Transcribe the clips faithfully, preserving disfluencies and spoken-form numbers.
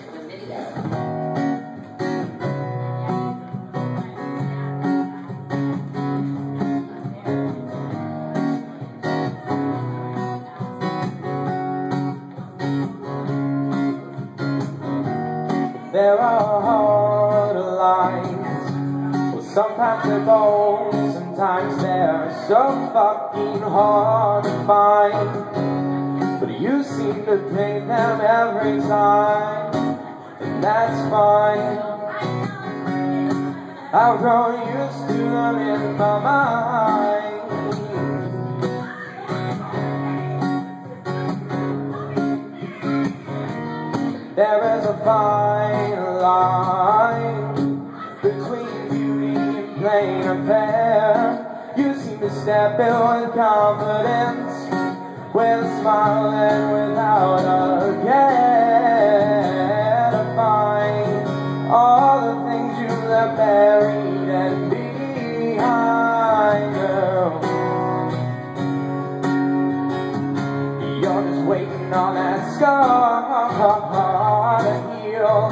during the video. There are harder lines, well, sometimes they're bold, sometimes they're so fucking hard to find. But you seem to take them every time, and that's fine. I've grown used to them in my mind. There is a fine line between beauty and plain and fair. You seem to step in with confidence, with a smile and without a care. To find all the things you left buried and behind, girl. You're just waiting on that scar to heal.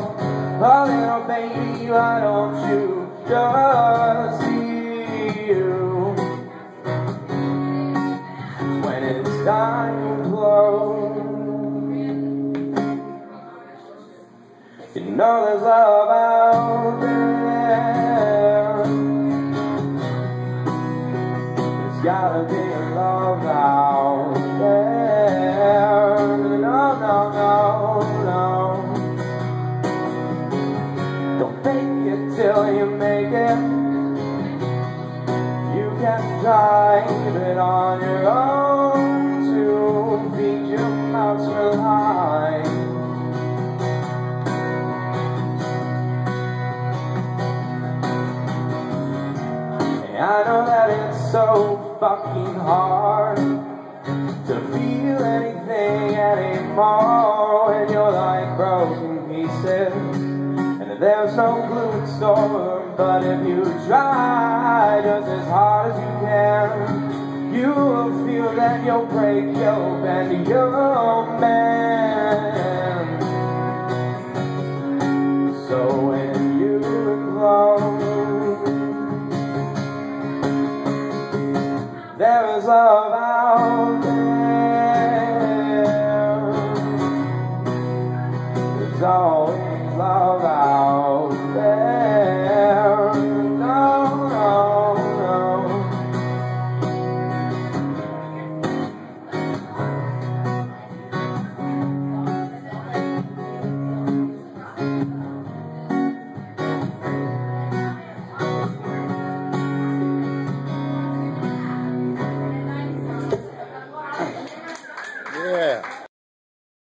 Oh little baby, why don't you just heal? When it's time to blow, you know there's love out there. There's gotta be a love out there. No, no, no, no. Till you make it, you can drive it on your own. To feed your mouth real high. I know that it's so fucking hard to feel anything anymore when you're like broken pieces. There's no glue in store, but if you try just as hard as you can, you will feel that you'll break your bend, your man. So when you close, there is love out there. There's always love out there.